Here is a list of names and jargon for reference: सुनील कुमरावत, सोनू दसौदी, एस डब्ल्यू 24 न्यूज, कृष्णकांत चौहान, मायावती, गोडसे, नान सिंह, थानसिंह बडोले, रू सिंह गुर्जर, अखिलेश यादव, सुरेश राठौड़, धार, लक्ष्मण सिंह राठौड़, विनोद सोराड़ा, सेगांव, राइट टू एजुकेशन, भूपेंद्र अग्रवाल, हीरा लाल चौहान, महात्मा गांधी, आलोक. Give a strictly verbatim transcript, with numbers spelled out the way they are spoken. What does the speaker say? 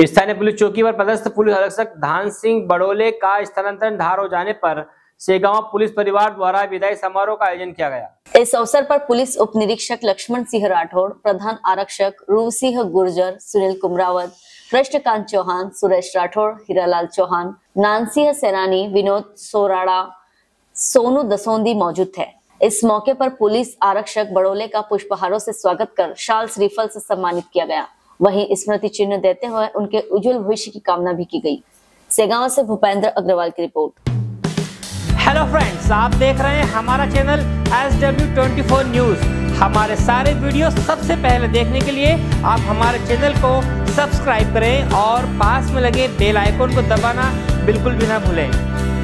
स्थानीय पुलिस चौकी पर पदस्थ पुलिस अधीक्षक थानसिंह बडोले का स्थानांतरण धार हो जाने पर सेगांव पुलिस परिवार द्वारा विदाई समारोह का आयोजन किया गया। इस अवसर पर पुलिस उप निरीक्षक लक्ष्मण सिंह राठौड़, प्रधान आरक्षक रू सिंह गुर्जर, सुनील कुमरावत, कृष्णकांत चौहान, सुरेश राठौड़, हीरा लाल चौहान, नान सिंह सेनानी, विनोद सोराड़ा, सोनू दसौदी मौजूद थे। इस मौके पर पुलिस आरक्षक बडोले का पुष्पहारों से स्वागत कर शाल श्रीफल से सम्मानित किया गया। वहीं स्मृति चिन्ह देते हुए उनके उज्जवल भविष्य की कामना भी की गई। सेगांव से भूपेंद्र अग्रवाल की रिपोर्ट। हेलो फ्रेंड्स, आप देख रहे हैं हमारा चैनल एस डब्ल्यू चौबीस न्यूज। हमारे सारे वीडियो सबसे पहले देखने के लिए आप हमारे चैनल को सब्सक्राइब करें और पास में लगे बेल आइकन को दबाना बिल्कुल भी ना भूलें।